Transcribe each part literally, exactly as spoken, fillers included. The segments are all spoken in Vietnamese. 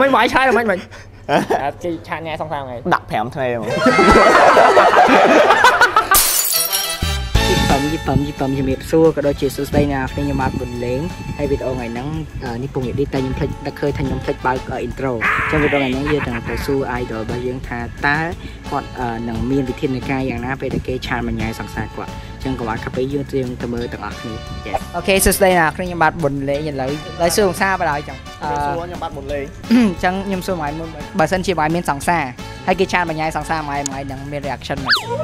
Mấy mãi sai rồi mấy mình. À, cha nghe xong sao này? Đặt phèm thuê mà. Tầm tầm tầm tầm xua cái đôi chia sút đây nè, khi mà mình lén hay video ngày nắng ní cùng đi tay nhưng đã khơi thành nhóm thích bao ở intro. Trong video ngày nắng giờ thằng tàu xu ai đó bao nhiêu thà tá còn nằng miên vị thiên này cay dạng ná về để cái chan mà nhảy sẵn sàng quá. Trong các bạn cặp ấy dương riêng tầm mơ tầm ác nhỉ. Ok, sút đây nè, khi nhóm bạn mình lén nhìn lại lại xu làm sao bắt đầu chẳng. Xu nhóm bạn mình lén. Chẳng nhóm xu mày bà sân chia bài miên sẵn sàng hay cái chan mà nhảy sẵn sàng mày mày nằng miên reaction này.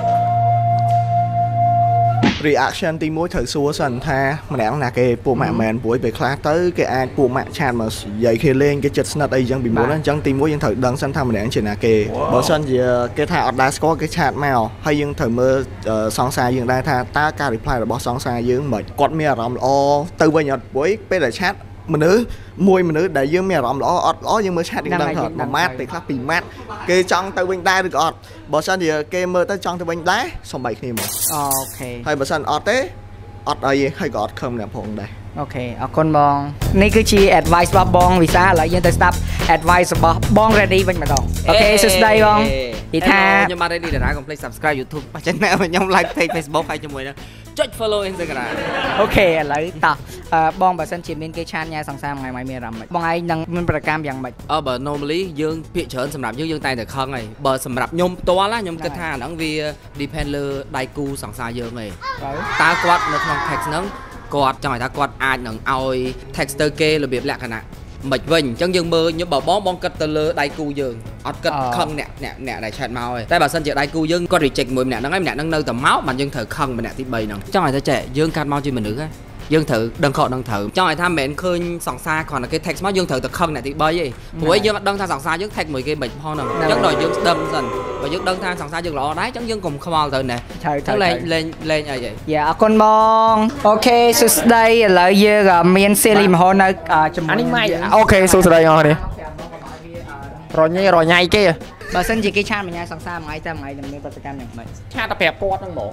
Reaction tí mối thử xua sẵn tha mà đáng là cái bộ mạng màn buổi về khóa tới cái ai bộ mạng chàn mà dậy khi lên cái chật sẵn đây dân bị muốn lên chân tí mối dân thử đăng sẵn tha mà đáng chỉ là kì bỏ sẵn thì cái thả ọt đá có cái chàn màu hay dân thử mơ sẵn xa dân đây tha ta ca reply là bỏ sẵn xa dân mệt quạt mẹ rộng lo từ bây giờ buổi bây giờ chat mình nữ môi mình nữ để dương mẹ rộng lo ọt lo nhưng mà chat dân đăng thật mà mát thì khá bị mát kì trong từ bên đây được ọt bỏ sẵn thì kê mơ tới trong từ bên đá xong bảy khi mà ok hay bỏ sẵn ọt ấy ọt ở gì hay có ọt không nè phòng đây ok ọt con bong này cứ chi advice bong bong vì sao lại dân tới stop advice bong bong ready bên mà đồng ok so đây bong thì tha nhưng mà ready để ra complete subscribe YouTube và channel và nhóm like page Facebook hay cho mùi nữa just follow Instagram ok lấy tập bong bà sân chỉ bên cái chan nha sẵn sàng ngày mai mẹ rằm bong ai đang mìnhประกามយ៉ាងម៉េចអើបើ normally យើងភាគច្រើនសម្រាប់យើងយើងតែតែខឹងហើយបើសម្រាប់ខ្ញុំផ្ទាល់ខ្ញុំគិតថាហ្នឹងវា depend លើដៃគូសង្សារយើងឯងតើគាត់នៅក្នុង text ហ្នឹងគាត់ចង់ឲ្យថាគាត់អាចនឹងឲ្យ texter គេរបៀបលក្ខណៈមិនវិញអញ្ចឹងយើងមើលខ្ញុំបើបងបងគិតទៅលើដៃគូយើងអត់គិតខឹងអ្នកអ្នកអ្នកដែលឆែតមកទេតែបើសិនជាដៃគូយើងគាត់ reject មួយម្នាក់ហ្នឹងហើយម្នាក់ហ្នឹងនៅតែមកបានយើងត្រូវខឹងម្នាក់ទីបីហ្នឹងចង់ឲ្យថាចេះយើងកាត់មកជាមនុស្សហ្នឹងយើងត្រូវដឹងខកដឹងត្រូវចង់ឲ្យថាមិនមែនឃើញសង្សារគ្រាន់តែគេ text មកយើងត្រូវតែខឹងអ្នកទីបីឯងព្រោះយើងអត់ដឹងថាសង្សារយើង text មួយគេមិនផងហ្នឹងអញ្ចឹងដល់យើងស្ដឹងសិនបើយើងដឹងថាសង្សារយើងល្អដែរអញ្ចឹងយើងកុំខ្វល់ទៅណាទៅលេងលេងលេងអីហីយ៉ាអរគុណបងអូខេសួស្ដីឥឡូវយើងមានសេលីមហននៅជាមួយអូខេសួស្ដីបងប្អូននេះរញ៉ៃរញ៉ៃគេបើសិនជាគេឆាតមួយញ៉ៃសង្សារមួយថ្ងៃតែមួយថ្ងៃនឹងមានប្រតិកម្មយ៉ាងម៉េចឆាតតែប្រាប់គាត់ហ្នឹងហ្មង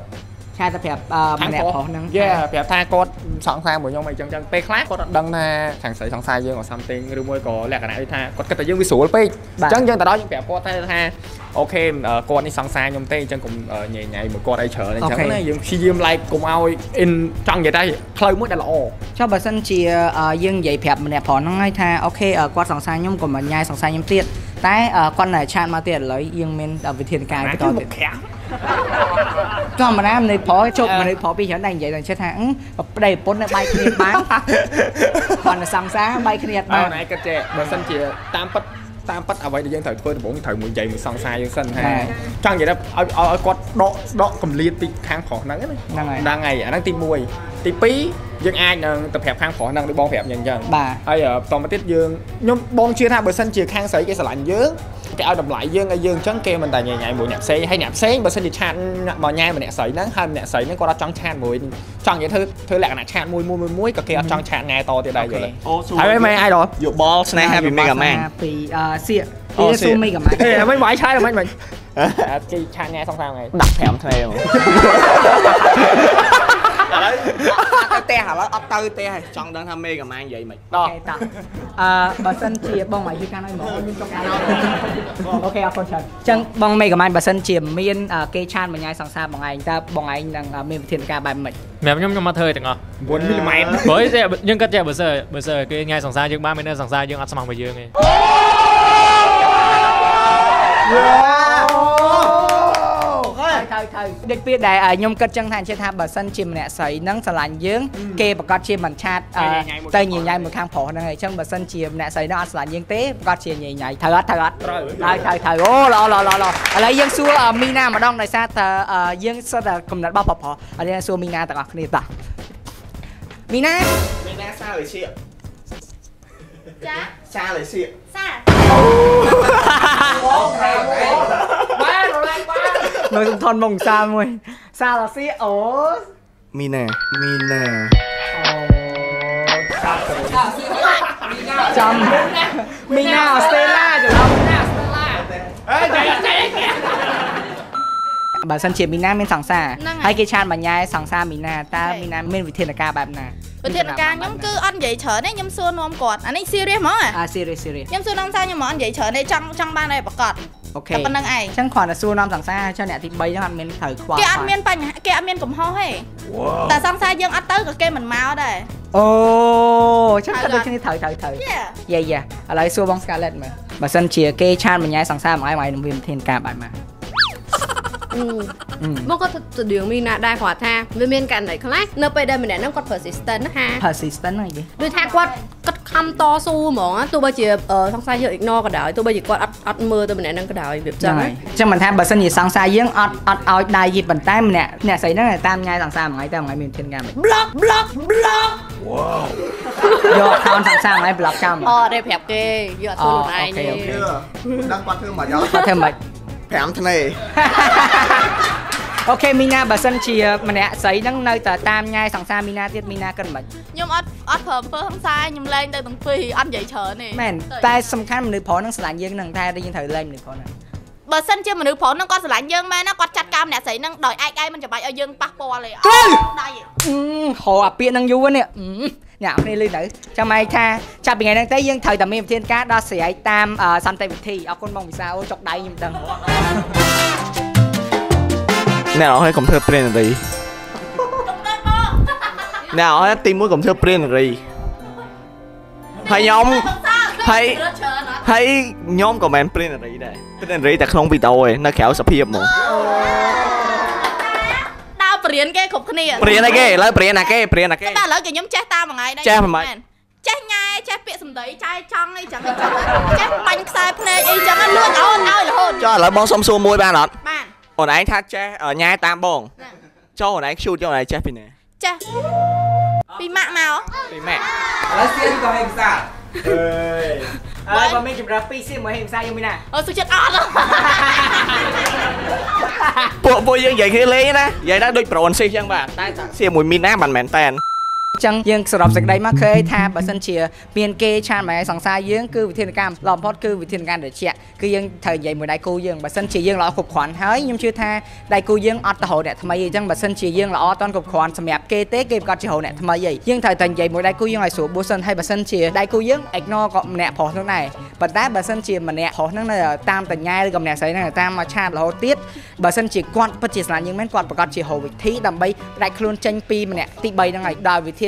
ใช่แต่แบบมันแอบพอนั่งแย่แบบท่าก็สองสามเหมือนยังไม่จังจังไปคลาสก็ดังนะแข่งใส่สองสายยังกับซัมติงหรือมวยก็แหลกกันไอ้ท่าก็แต่ยังวิสูรไปจังจังแต่ได้ยังแบบก็ท่าท่าโอเคก็นี่สองสายยังเต้จังกลุ่มใหญ่ใหญ่เหมือนก็ได้เฉยจังนะยังชี้ยืมไล่กลุ่มเอาอินจังใหญ่ได้คล้ายมุดได้ละโอชอบแบบสั้นเชียยังใหญ่แบบมันแอบพอนั่งไอ้ท่าโอเคก็สองสายยังกลุ่มใหญ่สองสายยังเตี้ยแต่คนไหนชาญมาเตี้ยเลยยังเมนวิธีการก็ต่อเตี้ยก็มันน้ำในพอจบมันในพอปีฉันดังใหญ่ดังเช่นฮะได้ปนในใบเครียดบ้างผ่อนสังสารใบเครียดบ้างไหนกระเจาะบางสันเจียตามปัดตามปัดเอาไว้เดี๋ยวยังถ่ายเพื่อนผมถ่ายมือใหญ่มือสังสารยังสั้นฮะจังใหญ่แล้วเอาเอากอดโดโดกำลีติข้างของนั่งนั่งนั่งไงนั่งตีมวยตีปียังไอ้นั่งแต่แผลข้างของนั่งได้บองแผลยังยังไอ้ตอนมาติดยังยมบองเชื่อถ้าบางสันเจียข้างใส่แกสลันเยอะcái ao đầm lại dương dương trắng kia mình tại nhà nhảy mùi nhạc xe hay nhạc xe mà xin thì chan mà nhai mà nhạc sấy nắng hơn nhạc sấy nó có ra trắng chan mùi trắng vậy thứ thứ lạ là chan mùi mùi mùi mùi cả kia trắng chan ngay to thì đây rồi thấy mấy ai rồi dụ ball snake happy megamind thì xịn thì xu megamind mấy mãi sai rồi mấy mình cái chan nghe xong sao này đặt thẻ ông thuê rồi tê hả nó tơi tê hay chọn đơn tham mê cả mang vậy mày đó bà sân chia bong mày chưa can nói mỏ ok à con chân chân bong mê cả mang bà sân chia miên cây chan mà nhai sang xa bằng anh ta bằng anh đang miên thiền ca bài mày mẹ nhung nhung mà thời được không muốn mày với giờ nhưng cắt trẻ bữa giờ bữa giờ cái nhai sang xa dương ba mươi năm sang xa dương ăn xong mày dương nàyเด็กปีใดยมกัดจังทันเช่นท่าบัดซันชิมเนี่ยใส่นั่งสลันยืงเกย์ประกอบชิมมันชาติเตยใหญ่ใหญ่เหมือนข้างผอนั่นไงเช่นบัดซันชิมเนี่ยใส่นั่งสลันยืงเต้ประกอบชิมใหญ่ใหญ่เถิดเถิดได้เถิดเถิดโอ้รอรอรอรออะไรยังซัวมีนามาดองในซาเธอยังซาเธอกำลังบ้าพอๆอะไรซัวมีนาแต่ก็คณิตะมีนามีนาซาเลยเชียจ้าซาเลยเชียซาเราทอนมงซาหมวยซาลาซีโอมีแน่มีแน่จำมีน่าสเตล่าจะรับน่าสเตล่าเฮ้ยใจใจบาสันเชียมีน่าเป็นสังสารให้กิจการบรรยายสังสารมีน่าตามีน่าเป็นวิเทนกาแบบน่ะ Bình thường là nhóm cứ ăn vậy chở đấy nhóm xưa nôm cọt anh ấy serious mỏ à? À serious serious. Nhóm xưa nôm sao nhóm mỏ ăn vậy chở này trong trong ban này bạc cọt. Ok. Cặp bên đằng này. Chẳng khoảng là xưa nôm thằng xa cho nè thịt bay cho ăn miên thời khoa. Kẻ ăn miên bánh, kẻ ăn miên cũng ho hay. Tại sao xa dân ăn tới cái kê mình máu đây? Ồ, chắc là được trên thời thời thời. Yeah yeah. Ở lại xưa bóng Scarlet mà. Bà sân chia kê chan mình nhai thằng xa mà ai mày đừng viêm thiên cả bạn mà. Bố có đường mình là đai khỏa tha với bên cạnh này class nơi bây giờ mình để nó có persistent đó ha persistent này gì đôi tha quát cất khăm to su mỏ tôi bây giờ ở sang sai giờ ignore cả đời tôi bây giờ quát ắt ắt mưa tôi mình để nó cả đời việc sao ấy trong mình tha bờ sân gì sang sai giếng ắt ắt ỏi đai gì bẩn tay mình nè nè xảy nó này tam nhai sang sai mà ngay tam ngay mình thiên gam block block block wow do con sang sai ngay block chăm ờ đây đẹp kì do tôi luôn này đang quát thêm mà do quát thêm mà cảm thế này. Ok Mina bà sân chỉ mình đã sấy đang nơi tờ tam nhai sẵn xa Mina tiết Mina cần mình. Nhưng ớt ớt phở phở không sai nhưng lên đây từng phi ăn dậy chở này. Mẹn ta xong khăn mình được phó năng sẵn dương năng ta đi nhìn thử lên mình được phó này. Bà sân chưa mình được phó năng con sẵn dương mà nó quát chặt cam nè sấy năng đòi ai ai mình chả bạch ở dương bác bò này. Hồ à biện năng vô nè. Nè ông này lưu nữ cho mày tha cho bình ngày đang tới dân thời tầm em thiên cá đó sẽ tam xăm tay bị thi ở con mong vì sao chọc đầy nhưng đừng nào hãy cùng thơ print gì nào hãy tìm mối cùng thơ print gì thầy nhóm thầy thầy nhóm của mình print gì đây print gì tại không bị tôi nó khéo sập hiệp mà Priên cái khúc kia. Priên này cái, lấy Priên này cái, Priên này cái. Ta lấy cái nhóm chết ta một ngày đây. Chết mày. Chết ngay, chết bịa sầm đấy, chết trong ấy chẳng chẳng. Chết bánh xay play ấy chẳng luôn ôn ơi là hôn. Cho lấy bóng xong xua môi ba lọt. Bạn. Hồi nãy thắt chết ở nhà tam bông. Cho hồi nãy shoot cho hồi nãy chết pin này. Chết. Pin mạ màu. Pin mẹ. Lấy xiên coi hình sao. Ơi. Ai mà mấy chụp ra pin xiên mới hình sao như mình à? Ờ, tôi chết ọt luôn. Bộ bộ dương vậy khi lấy nè, vậy đã đôi bồn xì chẳng bà, tai xì mùi mina bản mền tàn. Chẳng dương sờ đọc sạch đây mắc khơi tha bà sân chìa miền kê chan mà sẵn xa dương cư vị thiên cam lòng pot cư vị thiên cam để chẹt cư dương thời dậy mùi đại cô dương bà sân chìa dương lọ cục khoản hới nhưng chưa tha đại cô dương ọt hồ nè thầm gì chẳng bà sân chìa dương lọ toàn cục khoản sầm mẹp kê tế kê cọt chìa hồ nè thầm gì dương thời thành dậy mùi đại cô dương ngoài sổ bố sân hay bà sân chìa đại cô dương ignore gọt nè phò nước này bà tá bà sân chìa mà nè phò nước này tam tần nhai gầm nè sấy này tam mà chan là hồ tiết bà sân chìa quạt bất chìa là những men quạt bà cọt chìa hồ vị thí đầm bay đại khôn tranh pi mà nè tị bay đang ngày đòi vị thiên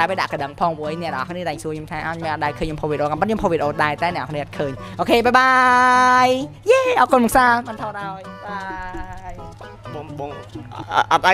ไปด่ากระดังพองไว้เนี่ยหรอคนนี้แต่งซูยิ้มแทนไม่ได้เคยยิ้มพอวิดโอกันปั้นยิ้มพอวิดโอได้แต่เนี่ยคนนี้เคยโอเคบายบายเย้เอาคนมึงซ่ามันเท่าเราบายบงบงอะไร